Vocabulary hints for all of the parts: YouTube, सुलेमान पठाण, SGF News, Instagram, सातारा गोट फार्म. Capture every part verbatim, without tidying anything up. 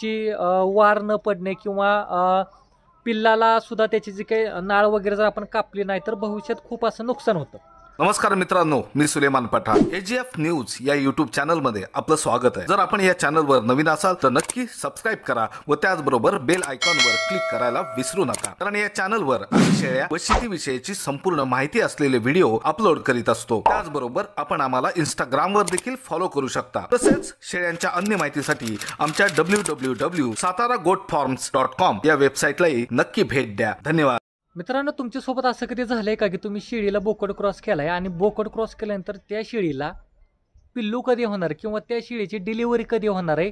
ची वार न पडणे किंवा पिल्लाला सुद्धा त्याची जी काही नाळ वगैरे जर आपण कापली नाही तर भविष्यात खूप असं नुकसान होतं। नमस्कार मित्रांनो, मी सुलेमान पठाण, एसजीएफ न्यूज या यूट्यूब चॅनल मध्ये आपलं स्वागत आहे। जर आपण या चॅनलवर नवीन असाल तर नक्की सबस्क्राइब करा व त्याचबरोबर बेल आयकॉनवर क्लिक करायला विसरू नका, कारण या चॅनलवर आम्ही शेळ्या व शेतीविषयीची संपूर्ण माहिती असलेले व्हिडिओ अपलोड करीत असतो। त्याचबरोबर आपण आम्हाला Instagram वर देखील फॉलो करू शकता। तसेच शेळ्यांच्या अन्य माहितीसाठी आमच्या W W W dot सातारा गोट फार्म dot com या वेबसाइटलाही नक्की भेट द्या। धन्यवाद। मित्रांनो, तुमच्या सोबत असं कधी झालंय का की तुम्ही शेळीला बोकड क्रॉस केलाय आणि बोकड क्रॉस केल्यानंतर त्या शेळीला पिल्लू कधी होणार किंवा त्या शेळीची डिलिव्हरी कधी होणार आहे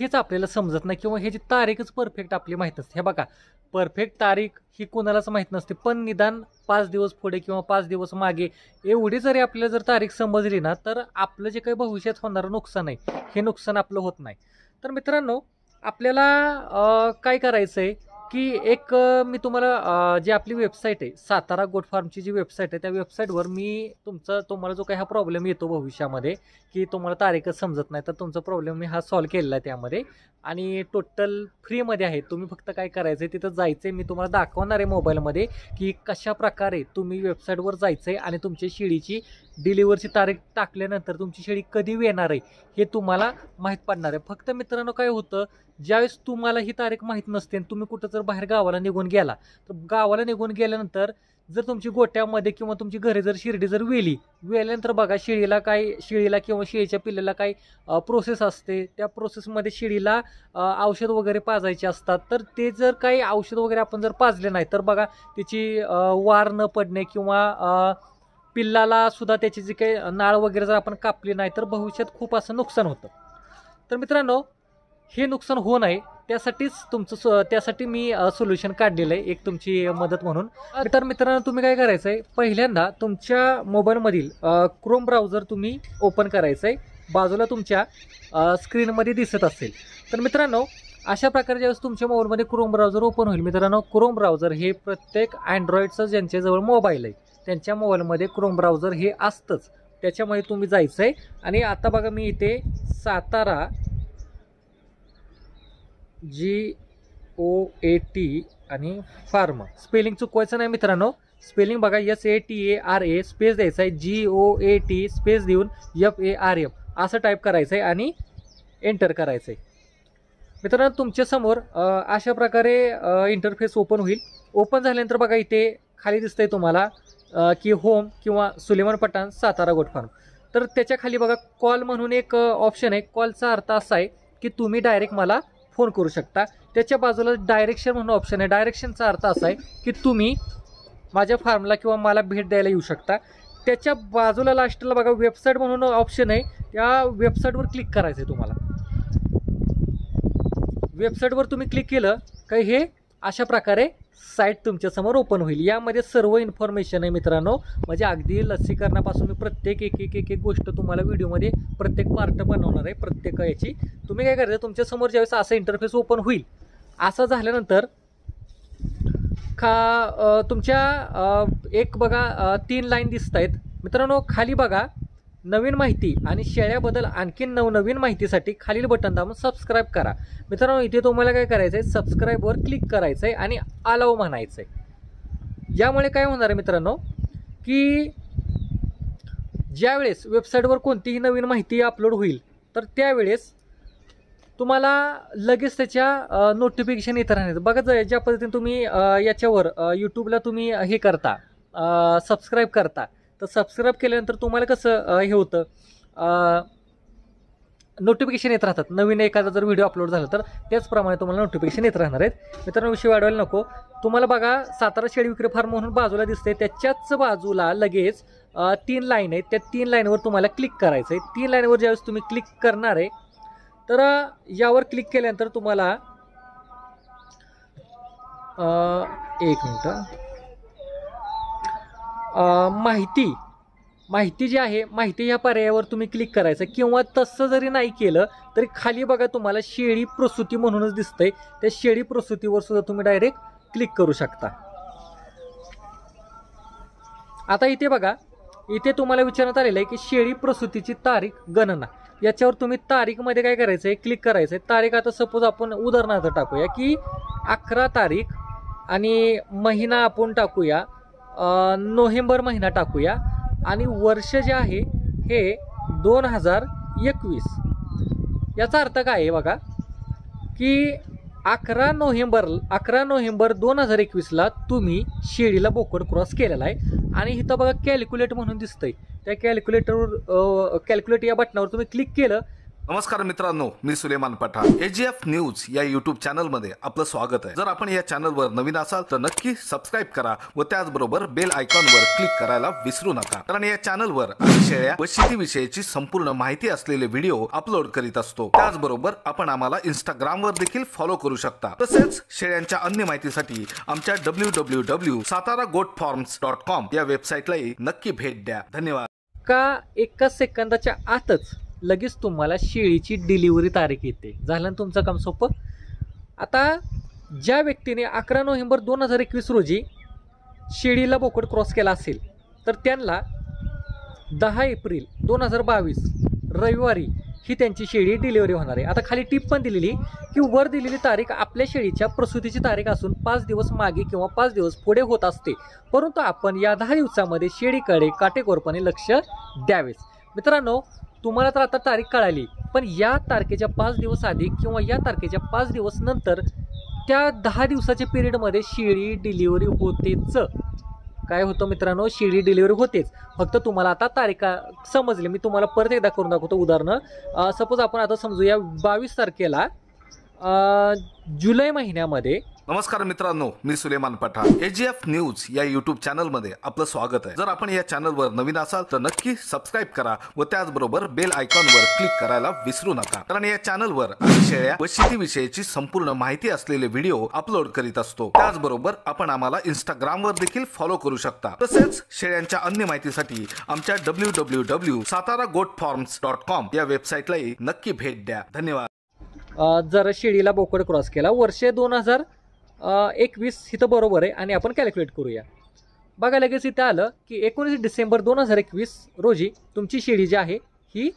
हेच आपल्याला समजत नाही किंवा ह्याची तारीखच परफेक्ट आपली माहीत नसते। हे बघा, परफेक्ट तारीख ही कोणालाच माहीत नसते, पण निदान पाच दिवस पुढे किंवा पाच दिवस मागे एवढी जरी आपल्याला जर तारीख समजली ना तर आपलं जे काही भविष्यात होणारं नुकसान आहे हे नुकसान आपलं होत नाही। तर मित्रांनो, आपल्याला काय करायचं आहे की एक मी तुम्हाला जी आपली वेबसाईट आहे सातारा गोट फार्मची जी वेबसाईट आहे त्या वेबसाईटवर मी तुमचा तुम्हाला जो काही हा प्रॉब्लेम येतो भविष्यामध्ये की तुम्हाला तारीखच समजत नाही तर तुमचा प्रॉब्लेम मी हा सॉल्व केलेला आहे त्यामध्ये, आणि टोटल फ्रीमध्ये आहे। तुम्ही फक्त काय करायचं आहे तिथं जायचं आहे, मी तुम्हाला दाखवणार आहे मोबाईलमध्ये की कशा प्रकारे तुम्ही वेबसाईटवर जायचं आहे आणि तुमच्या शेळीची डिलिव्हरीची तारीख टाकल्यानंतर तुमची शेळी कधी येणार आहे हे तुम्हाला माहीत पडणार आहे। फक्त मित्रांनो, काय होतं ज्यावेळेस तुम्हाला ही तारीख माहीत नसते आणि तुम्ही कुठं जर बाहेर गावाला निघून गेला तर गावाला निघून गेल्यानंतर जर तुमची गोट्यामध्ये किंवा तुमची घरी जर शिर्डी जर वेली वेल्यानंतर बघा शेळीला काय शेळीला किंवा शेळीच्या पिल्ल्याला काय प्रोसेस असते, त्या प्रोसेसमध्ये शेळीला औषध वगैरे पाजायचे असतात। तर ते जर काही औषध वगैरे आपण जर पाजले नाही तर बघा तिची वार न पडणे किंवा पिल्लाला सुद्धा त्याची जी काही नाळ वगैरे जर आपण कापली नाही तर भविष्यात खूप असं नुकसान होतं। तर मित्रांनो, हे नुकसान होऊ नये त्यासाठीच तुमचं सो त्यासाठी मी सोल्युशन काढलेलं आहे एक तुमची मदत म्हणून। तर मित्रांनो, तुम्ही काय करायचं आहे पहिल्यांदा तुमच्या मोबाईलमधील क्रोम ब्राउझर तुम्ही ओपन करायचं आहे, बाजूला तुमच्या स्क्रीनमध्ये दिसत असेल। तर मित्रांनो, अशा प्रकारे ज्यावेळेस तुमच्या मोबाईलमध्ये क्रोम ब्राउझर ओपन होईल। मित्रांनो, क्रोम ब्राउझर हे प्रत्येक अँड्रॉइडचं ज्यांच्याजवळ मोबाईल आहे त्यांच्या मोबाईलमध्ये क्रोम ब्राउझर हे असतंच, त्याच्यामध्ये तुम्ही जायचं आहे। आणि आता बघा मी इथे Satara G O A T आणि फार्म, स्पेलिंग चुकवायचं नाही मित्रांनो, स्पेलिंग बघा S A T A R A space द्यायचं आहे, G O A T space देऊन एफ ए आर एम असं टाईप करायचं आहे आणि एंटर करायचं आहे। मित्रांनो, तुमच्यासमोर अशा प्रकारे इंटरफेस ओपन होईल। ओपन झाल्यानंतर बघा इथे खाली दिसतंय तुम्हाला की होम किंवा सुलेमान पठाण सातारा गोट फार्म, तर त्याच्या खाली बघा कॉल म्हणून एक ऑप्शन आहे। कॉलचा अर्थ असा आहे की तुम्ही डायरेक्ट मला फोन करू शकता। त्याच्या बाजूला डायरेक्शन म्हणून ऑप्शन आहे, डायरेक्शनचा अर्थ असा आहे की तुम्ही माझ्या फार्मला किंवा मला भेट द्यायला येऊ शकता। त्याच्या बाजूला लास्टला बघा वेबसाईट म्हणून ऑप्शन आहे, त्या वेबसाईटवर क्लिक करायचं आहे तुम्हाला। वेबसाईटवर तुम्ही क्लिक केलं काही हे अशा प्रकारे साईट तुमच्यासमोर ओपन होईल। यामध्ये सर्व इन्फॉर्मेशन आहे मित्रांनो, म्हणजे अगदी लसीकरणापासून प्रत्येक एक एक एक गोष्ट तुम्हाला व्हिडिओमध्ये प्रत्येक पार्ट बनवणार आहे प्रत्येक याची। तुम्ही काय करायचं तुमच्यासमोर ज्यावेळेस असा इंटरफेस ओपन होईल असा झाल्यानंतर खा तुमच्या एक बघा तीन लाईन दिसत आहेत मित्रांनो, खाली बघा नवीन माहिती आणि शेळ्याबद्दल आणखी नवनवीन माहितीसाठी खालील बटन दाबून सबस्क्राईब करा। मित्रांनो, इथे तुम्हाला काय करायचं आहे सबस्क्राईबवर क्लिक करायचं आहे आणि अलाव म्हणायचं आहे। यामुळे काय होणार आहे मित्रांनो की ज्यावेळेस वेबसाईटवर कोणतीही नवीन माहिती अपलोड होईल तर त्यावेळेस तुम्हाला लगेच त्याच्या नोटिफिकेशन येत राहणार। बघा जाय ज्या पद्धतीने तुम्ही याच्यावर यूट्यूबला तुम्ही हे करता सबस्क्राईब करता तर सबस्क्राईब केल्यानंतर तुम्हाला कसं हे होतं नोटिफिकेशन येत राहतात, नवीन एखादा जर व्हिडिओ अपलोड झाला तर त्याचप्रमाणे तुम्हाला नोटिफिकेशन येत राहणार आहेत। मित्रांनो, विषय वाढवायला नको, तुम्हाला बघा सातारा शेळी विक्री फार्म म्हणून बाजूला दिसते त्याच्याच बाजूला लगेच तीन लाईन आहेत, त्या तीन लाईनवर तुम्हाला क्लिक करायचं आहे। तीन लाईनवर ज्यावेळेस तुम्ही क्लिक करणार आहे तर यावर क्लिक केल्यानंतर तुम्हाला एक मिनटं आ, माहिती माहिती जी आहे माहिती ह्या पर्यायावर तुम्ही क्लिक करायचं, किंवा तसं जरी नाही केलं तरी खाली बघा तुम्हाला शेळी प्रसूती म्हणूनच दिसतंय, त्या शेळी प्रसूतीवर सुद्धा तुम्ही डायरेक्ट क्लिक करू शकता। आता इथे बघा इथे तुम्हाला विचारण्यात आलेलं आहे की शेळी प्रसूतीची तारीख गणना याच्यावर तुम्ही तारीख मध्ये काय करायचं आहे, क्लिक करायचं आहे। तारीख आता सपोज आपण उदाहरणार्थ टाकूया की अकरा तारीख आणि महिना आपण टाकूया नोव्हेंबर महिना टाकूया आणि वर्ष जे आहे हे दोन हजार एकवीस। याचा अर्थ काय आहे बघा की अकरा नोव्हेंबर अकरा नोव्हेंबर दोन हजार एकवीसला तुम्ही शेळीला बोकड क्रॉस केलेला आहे आणि इथं बघा कॅल्क्युलेट म्हणून दिसतंय, त्या कॅल्क्युलेटरवर कॅल्क्युलेट या बटनावर तुम्ही क्लिक केलं। नमस्कार मित्रांनो, मी सुलेमान पठाण, एसजीएफ न्यूज या यूट्यूब चॅनल मध्ये आपलं स्वागत आहे। जर आपण या चॅनलवर नवीन असाल तर नक्की सबस्क्राइब करा व त्याचबरोबर बेल आयकॉनवर क्लिक करायला विसरू नका, कारण या चॅनलवर आम्ही शेळ्या व शेतीविषयीची संपूर्ण माहिती असलेले व्हिडिओ अपलोड करीत असतो। त्याचबरोबर आपण आम्हाला इंस्टाग्राम वर देखील फॉलो करू शकता। तसेच शेळ्यांच्या अन्य माहितीसाठी आमच्या W W W dot सातारा गोट फार्म dot com या वेबसाइटलाही नक्की भेट द्या। धन्यवाद। का एका सेकंदाच्या आतच लगेच तुम्हाला शेळीची डिलिव्हरी तारीख येते, झालं तुमचं काम सोपं। आता ज्या व्यक्तीने अकरा नोव्हेंबर दोन हजार एकवीस रोजी शेळीला बोकड क्रॉस केला असेल तर त्यांना दहा एप्रिल दोन हजार बावीस रविवारी ही त्यांची शेळी डिलिव्हरी होणार आहे। आता खाली टिप पण दिलेली की वर दिलेली तारीख आपल्या शेळीच्या प्रसूतीची तारीख असून पाच दिवस मागे किंवा पाच दिवस पुढे होत असते, परंतु आपण या दहा दिवसामध्ये शेळीकडे काटेकोरपणे लक्ष द्यावेच। मित्रांनो, तुम्हाला तर आता तारीख कळाली, पण या तारखेच्या पाच दिवस आधी किंवा या तारखेच्या पाच दिवस नंतर त्या दहा दिवसाच्या पिरियडमध्ये शेळी डिलिव्हरी होतेच। काय होतं मित्रांनो, शेळी डिलिव्हरी होतेच। फक्त तुम्हाला आता तारीख समजली, मी तुम्हाला परत एकदा करून दाखवतो उदाहरणं। सपोज आपण आता समजूया बावीस तारखेला जुलै महिन्यामध्ये। नमस्कार मित्रांनो, मी सुलेमान पठाण, एसजीएफ न्यूज या यूट्यूब चॅनल मध्ये आपलं स्वागत आहे। जर आपण या चॅनलवर नवीन असाल तर नक्की सबस्क्राइब करा व त्याचबरोबर बेल आयकॉनवर क्लिक करायला विसरू नका, कारण या चॅनलवर आम्ही शेळ्या व शेतीविषयीची संपूर्ण माहिती असलेले व्हिडिओ अपलोड करीत असतो। त्याचबरोबर आपण आम्हाला इंस्टाग्राम वर देखील फॉलो करू शकता। तसेच शेळ्यांच्या अन्य माहितीसाठी आमच्या W W W dot सातारा गोट फार्म dot com या वेबसाइटलाही नक्की भेट द्या। धन्यवाद। जर शेळीला बोकड क्रॉस केला वर्ष दोन हजार एकवीस इथं बरोबर आहे आणि आपण कॅल्क्युलेट करूया। बघा लगेच इथं आलं की एकोणीस डिसेंबर दोन हजार एकवीस रोजी तुमची शेळी जी आहे ही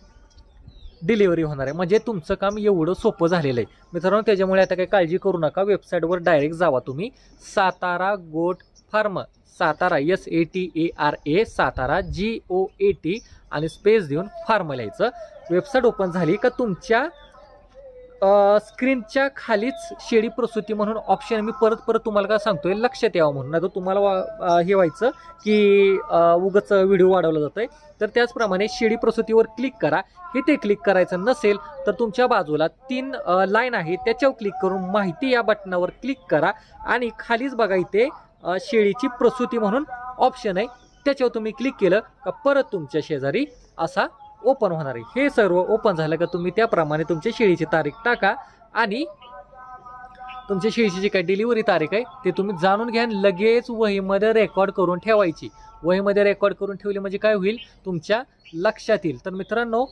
डिलिव्हरी होणार आहे। म्हणजे तुमचं काम एवढं सोपं झालेलं आहे मित्रांनो, त्याच्यामुळे आता काही काळजी करू नका। वेबसाईटवर डायरेक्ट जावा तुम्ही, सातारा गोट फार्म, Satara S A T A R A Satara G O A T आणि स्पेस देऊन फार्म लिहायचं। वेबसाईट ओपन झाली का तुमच्या स्क्रीनच्या खालीच शेळी प्रसूती म्हणून ऑप्शन मी परत परत तुम्हाला काय सांगतोय लक्षात यावं म्हणून, आता तुम्हाला वा हे व्हायचं की उगाच व्हिडिओ वाढवला जातोय। तर त्याचप्रमाणे शेळी प्रसूतीवर क्लिक करा, इथे क्लिक करायचं नसेल तर तुमच्या बाजूला तीन लाईन आहे त्याच्यावर क्लिक करून माहिती या बटनावर क्लिक करा आणि खालीच बघा इथे शेळीची प्रसूती म्हणून ऑप्शन आहे, त्याच्यावर तुम्ही क्लिक केलं का परत तुमच्या शेजारी असा ओपन होणार आहे। हे सर्व ओपन झालं का तुम्ही त्याप्रमाणे तुमच्या शेळीची तारीख टाका आणि तुमच्या शेळीची जी काय डिलिव्हरी तारीख आहे ते तुम्ही जाणून घ्या, लगेच वहीमध्ये रेकॉर्ड करून ठेवायची। वहीमध्ये रेकॉर्ड करून ठेवली म्हणजे काय होईल, तुमच्या लक्षात येईल। तर मित्रांनो,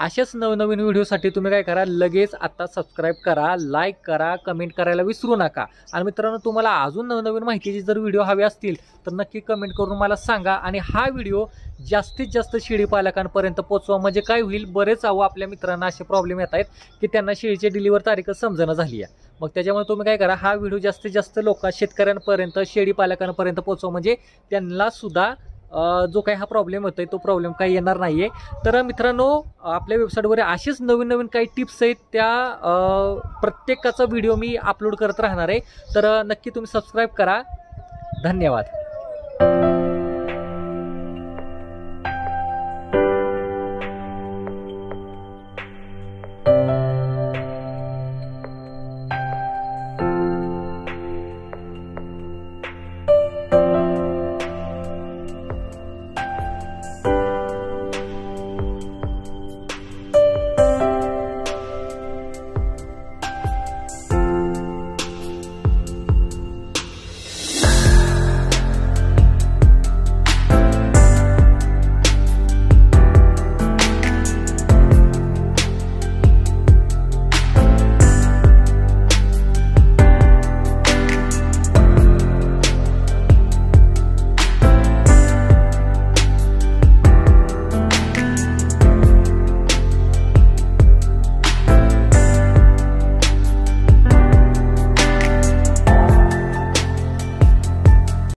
अशाच नवनवीन व्हिडिओसाठी तुम्ही काय करा, लगेच आत्ता सबस्क्राईब करा, लाईक करा, कमेंट करायला विसरू नका। आणि मित्रांनो, तुम्हाला अजून नवनवीन माहितीचे जर व्हिडिओ हवे असतील तर नक्की कमेंट करून मला सांगा आणि हा व्हिडिओ जास्तीत जास्त शेळी पालकांपर्यंत पोहोचवा। म्हणजे काय होईल, बरेच अहो आपल्या मित्रांना असे प्रॉब्लेम येत आहेत की त्यांना शेळीची डिलिव्हरी तारीख समजणं झाली आहे। मग त्याच्यामुळे तुम्ही काय करा, हा व्हिडिओ जास्तीत जास्त लोक शेतकऱ्यांपर्यंत शेळी पालकांपर्यंत पोहोचवा, म्हणजे त्यांना सुद्धा जो काही हा प्रॉब्लेम होतोय तो प्रॉब्लेम काही येणार नाही आहे। तर मित्रांनो, आपल्या वेबसाईटवर असेच नवीन नवीन काही टिप्स आहेत त्या प्रत्येकाचा व्हिडिओ मी अपलोड करत राहणार आहे, तर नक्की तुम्ही सबस्क्राईब करा। धन्यवाद।